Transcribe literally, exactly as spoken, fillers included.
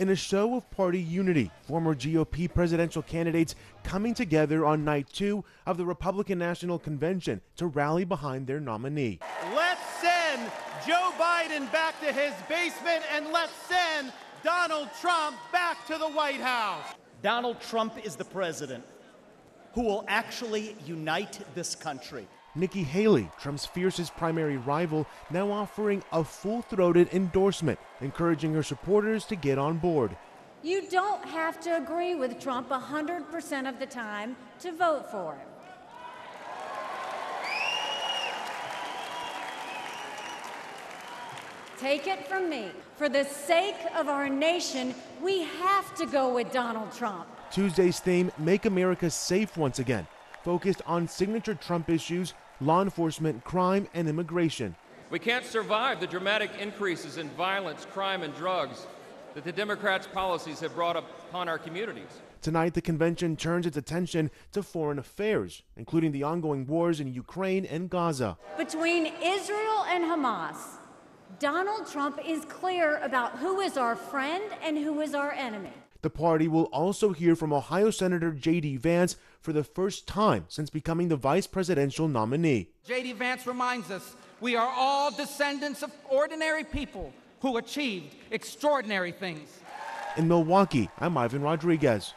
in a show of party unity, former G O P presidential candidates coming together on night two of the Republican National Convention to rally behind their nominee. Let's send Joe Biden back to his basement, and let's send Donald Trump back to the White House. Donald Trump is the president who will actually unite this country. Nikki Haley, Trump's fiercest primary rival, now offering a full-throated endorsement, encouraging her supporters to get on board. You don't have to agree with Trump one hundred percent of the time to vote for him. Take it from me. For the sake of our nation, we have to go with Donald Trump. Tuesday's theme, Make America Safe Once Again, focused on signature Trump issues, law enforcement, crime, and immigration. We can't survive the dramatic increases in violence, crime, and drugs that the Democrats' policies have brought upon our communities. Tonight, the convention turns its attention to foreign affairs, including the ongoing wars in Ukraine and Gaza. Between Israel and Hamas, Donald Trump is clear about who is our friend and who is our enemy. The party will also hear from Ohio Senator J D Vance for the first time since becoming the vice presidential nominee. J D Vance reminds us we are all descendants of ordinary people who achieved extraordinary things. In Milwaukee, I'm Ivan Rodriguez.